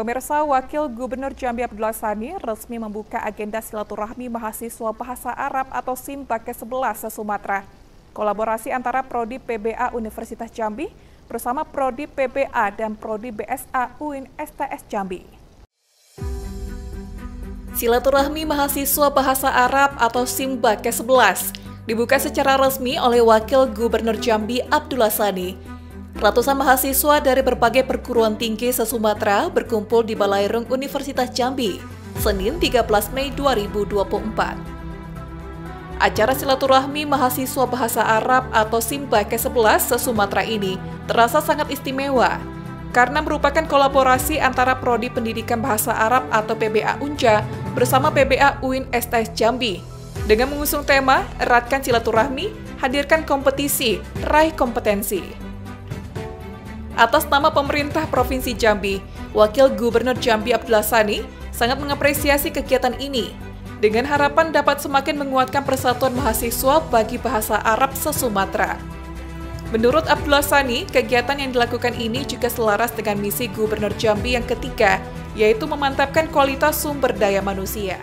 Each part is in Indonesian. Pemirsa, Wakil Gubernur Jambi Abdullah Sani resmi membuka agenda silaturahmi mahasiswa bahasa Arab atau SIMBA ke-11 se-Sumatera. Kolaborasi antara Prodi PBA Universitas Jambi bersama Prodi PBA dan Prodi BSA UIN STS Jambi. Silaturahmi mahasiswa bahasa Arab atau SIMBA ke-11 dibuka secara resmi oleh Wakil Gubernur Jambi Abdullah Sani. Ratusan mahasiswa dari berbagai perguruan tinggi se-Sumatera berkumpul di Balairung Universitas Jambi, Senin 13 Mei 2024. Acara silaturahmi mahasiswa bahasa Arab atau SIMBA ke-11 se-Sumatera ini terasa sangat istimewa karena merupakan kolaborasi antara Prodi Pendidikan Bahasa Arab atau PBA UNJA bersama PBA UIN STS Jambi dengan mengusung tema Eratkan Silaturahmi, Hadirkan Kompetisi, Raih Kompetensi. Atas nama pemerintah Provinsi Jambi, Wakil Gubernur Jambi Abdullah Sani sangat mengapresiasi kegiatan ini dengan harapan dapat semakin menguatkan persatuan mahasiswa bagi bahasa Arab se-Sumatera. Menurut Abdullah Sani, kegiatan yang dilakukan ini juga selaras dengan misi Gubernur Jambi yang ketiga, yaitu memantapkan kualitas sumber daya manusia.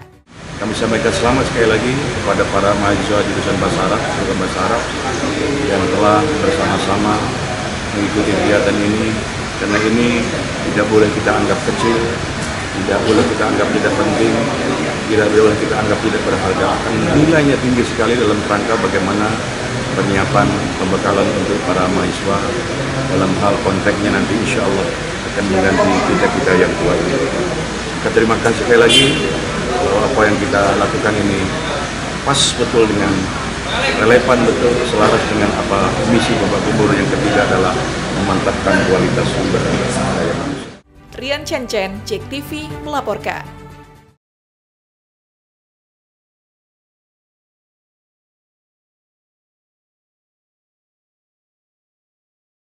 Kami sampaikan selamat sekali lagi kepada para mahasiswa jurusan bahasa Arab yang telah bersama-sama mengikuti kegiatan ini, karena ini tidak boleh kita anggap kecil, tidak boleh kita anggap tidak penting, tidak boleh kita anggap tidak berharga. Nilainya tinggi sekali dalam rangka bagaimana penyiapan pembekalan untuk para mahasiswa dalam hal konteksnya nanti insya Allah akan mengganti kita-kita yang tua ini. Terima kasih sekali lagi bahwa apa yang kita lakukan ini pas betul dengan relevan, betul selaras dengan apa misi Bapak Gubernur yang ketiga adalah memantapkan kualitas sumber daya manusia. Rian Ciancen, JEK TV melaporkan.